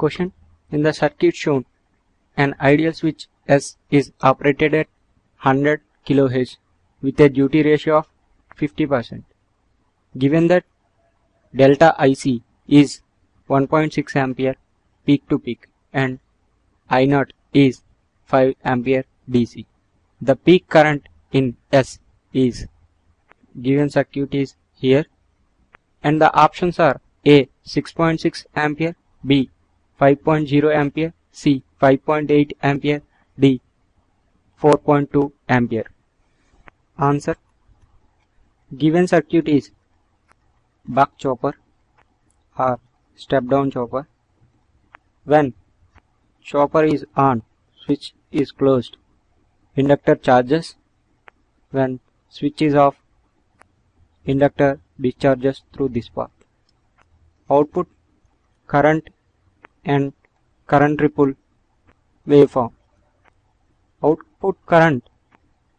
Question. In the circuit shown, an ideal switch S is operated at 100 kHz with a duty ratio of 50%. Given that delta IC is 1.6 ampere peak to peak and I0 is 5 ampere DC, the peak current in S is given circuit is here, and the options are A 6.6 ampere, B 5.0 ampere, C 5.8 ampere, D 4.2 ampere. Answer. Given circuit is buck chopper or step down chopper. When chopper is on, switch is closed, inductor charges. When switch is off, inductor discharges through this path. Output current and current ripple waveform. Output current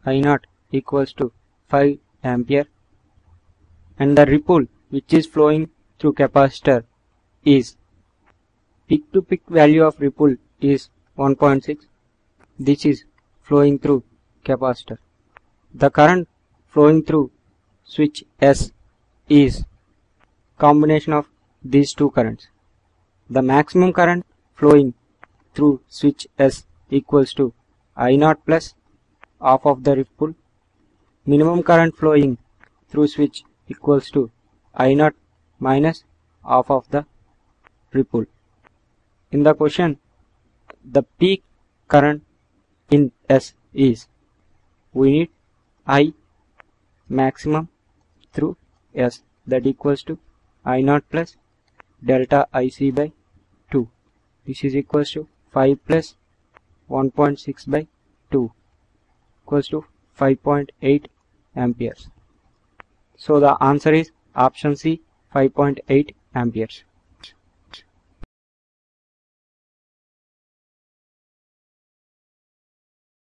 I0 equals to 5 ampere and the ripple which is flowing through capacitor is, peak to peak value of ripple is 1.6. This is flowing through capacitor. The current flowing through switch S is combination of these two currents. The maximum current flowing through switch S equals to I0 plus half of the ripple. Minimum current flowing through switch equals to I0 minus half of the ripple. In the question, the peak current in S is, we need I maximum through S, that equals to I0 plus delta IC by 2. This is equals to 5 plus 1.6 by 2 equals to 5.8 amperes. So the answer is option C, 5.8 amperes.